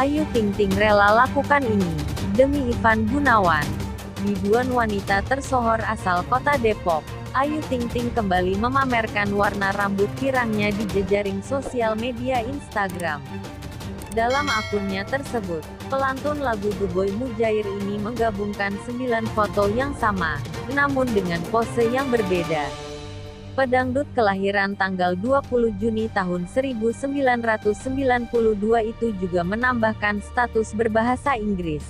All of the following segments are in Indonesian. Ayu Ting Ting rela lakukan ini demi Ivan Gunawan. Biduan wanita tersohor asal kota Depok, Ayu Ting Ting kembali memamerkan warna rambut pirangnya di jejaring sosial media Instagram. Dalam akunnya tersebut, pelantun lagu Guboy Mujair ini menggabungkan 9 foto yang sama, namun dengan pose yang berbeda. Pedangdut kelahiran tanggal 20 Juni tahun 1992 itu juga menambahkan status berbahasa Inggris.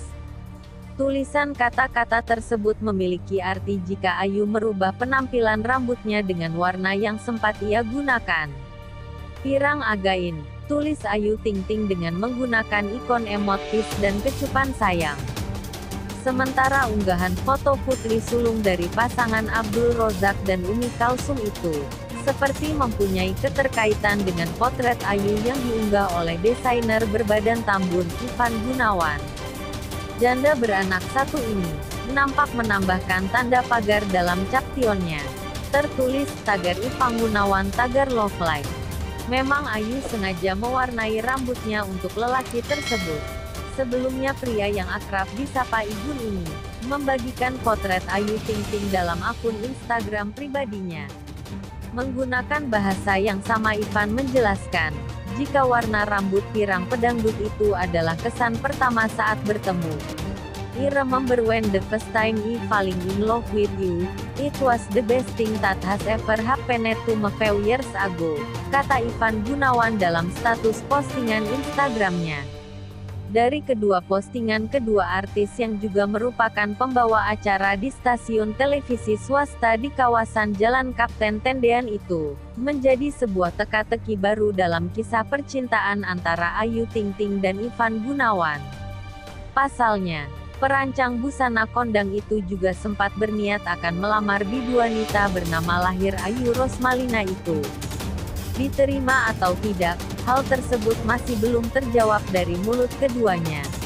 Tulisan kata-kata tersebut memiliki arti jika Ayu merubah penampilan rambutnya dengan warna yang sempat ia gunakan. Pirang again, tulis Ayu Ting Ting dengan menggunakan ikon emot peace dan kecupan sayang. Sementara unggahan foto putri sulung dari pasangan Abdul Rozak dan Umi Kalsum itu seperti mempunyai keterkaitan dengan potret Ayu yang diunggah oleh desainer berbadan tambun Ivan Gunawan. Janda beranak satu ini nampak menambahkan tanda pagar dalam captionnya. Tertulis tagar Ivan Gunawan, tagar love life. Memang Ayu sengaja mewarnai rambutnya untuk lelaki tersebut. Sebelumnya pria yang akrab disapa Igun ini membagikan potret Ayu Ting Ting dalam akun Instagram pribadinya. Menggunakan bahasa yang sama, Ivan menjelaskan jika warna rambut pirang pedangdut itu adalah kesan pertama saat bertemu. "I remember when the first time I falling in love with you, it was the best thing that has ever happened to me few years ago," kata Ivan Gunawan dalam status postingan Instagramnya. Dari kedua postingan kedua artis yang juga merupakan pembawa acara di stasiun televisi swasta di kawasan Jalan Kapten Tendean itu, menjadi sebuah teka-teki baru dalam kisah percintaan antara Ayu Ting Ting dan Ivan Gunawan. Pasalnya, perancang busana kondang itu juga sempat berniat akan melamar biduanita bernama lahir Ayu Rosmalina itu. Diterima atau tidak, hal tersebut masih belum terjawab dari mulut keduanya.